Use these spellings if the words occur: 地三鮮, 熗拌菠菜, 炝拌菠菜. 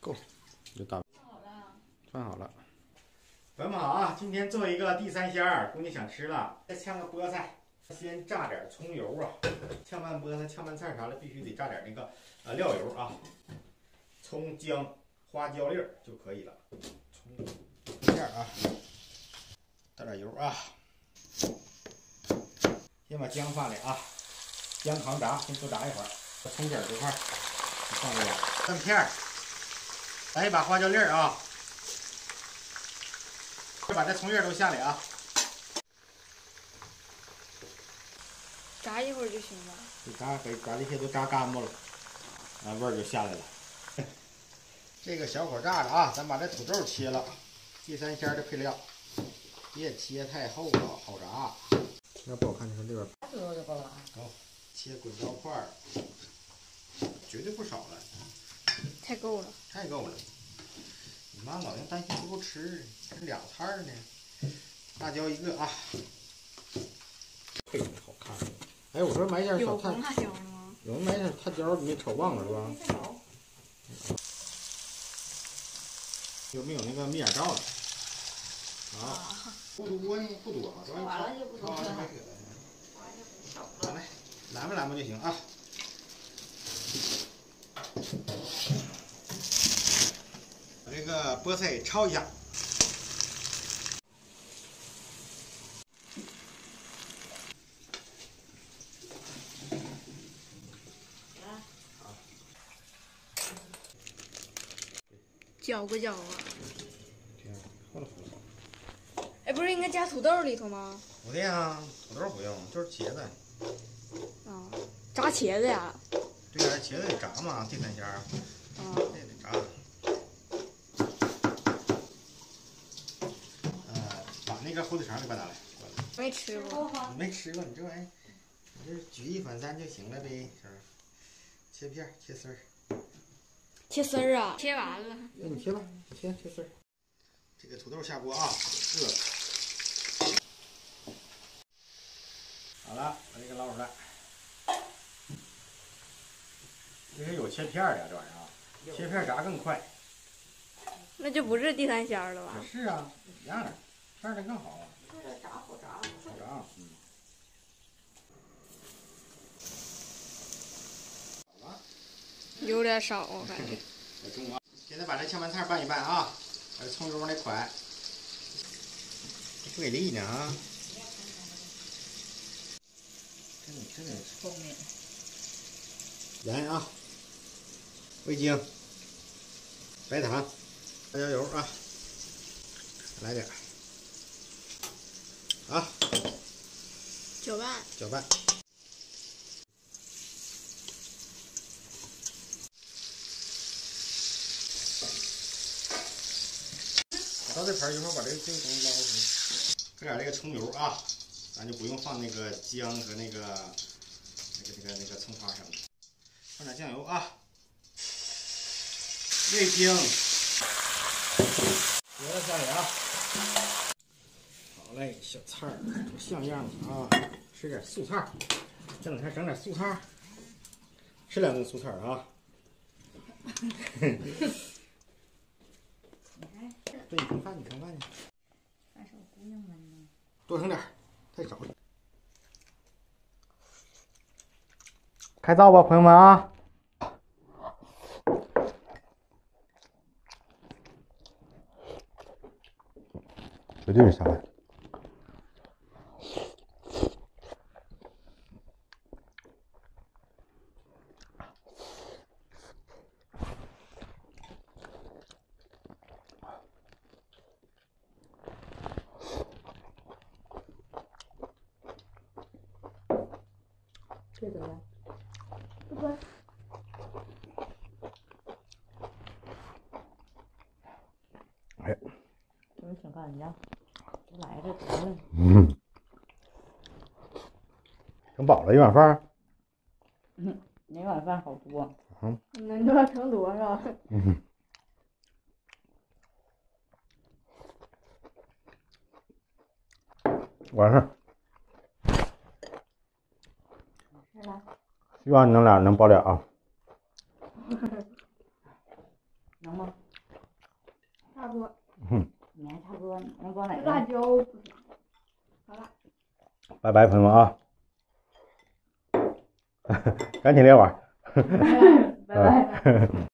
够了，就打。串好了，朋友们好啊！今天做一个地三鲜儿，姑娘想吃了，再炝个菠菜，先炸点葱油啊，炝拌菠菜、炝拌菜啥的，必须得炸点那个料油啊，葱、姜、花椒粒儿就可以了。葱片啊，倒点油啊，先把姜放里啊，姜扛炸，先多炸一会儿。把葱卷这块放进来，蒜片儿，来一把花椒粒儿啊。 把这葱叶都下里啊，炸一会儿就行了。就炸，把这些都炸干巴了，那味儿就下来了。这个小火炸着啊，咱把这土豆切了，地三鲜的配料，别切太厚了，好炸。要不我看它这边。土豆就够了啊。好，切滚刀块儿，绝对不少了。太够了。太够了。 你妈老娘担心不够吃，这俩菜儿呢，辣椒一个啊，配着好看。哎，我说买点小菜，有红辣椒吗？有人买点辣椒，你瞅忘了是吧？有没有那个蜜眼罩的？啊，不多呢，不多啊，完了就不多了，完了就少了。来，拦吧拦吧就行啊。 这个菠菜焯一下，搅不搅啊？哎，不是应该加土豆里头吗？不对啊，土豆不用，就是茄子。啊，炸茄子呀？对呀，茄子得炸嘛，地三鲜啊，这得炸。 那个火腿肠给我拿来，没吃过，没吃过，你这玩意儿，你就是举一反三就行了呗，是吧？切片儿，切丝儿，切丝儿啊，切完了，那你切吧，切丝儿。这个土豆下锅啊，热了。好了，把这个捞出来。这是有切片的、啊、这玩意儿啊，切片炸更快。那就不是地三鲜了吧？是啊，一样的。 这样的更好啊！这炸好炸，好炸，嗯。好了，有点少我感觉。中啊！现在把这炝拌菜拌一拌啊，把这葱油往里㧟。不给力呢啊！这后面。盐啊，味精，白糖，辣椒油啊，来点。 啊，搅拌，搅拌。倒这盆，一会儿把这个东西捞出来。搁点这个葱油啊，咱就不用放那个姜和那个葱花什么的。放点酱油啊，味精，别了下去啊。 好嘞，小菜儿不像样了啊！吃点素菜，这两天整点素菜，吃两顿素菜啊！对，你盛饭去，盛饭去。那是我姑娘们呢。多盛点，太少了。开灶吧，朋友们啊！ 绝对是下饭。这怎么样？不乖。 警告你啊！都来这得了。嗯。整饱了一碗饭。嗯，一碗饭好多。嗯。能多盛多少？嗯。完事儿。是吧？希望你们俩能饱点啊。能吗？差不多。你还差不多，能光哪个？辣椒不行。好了。拜拜，朋友们啊！赶紧来玩。拜拜。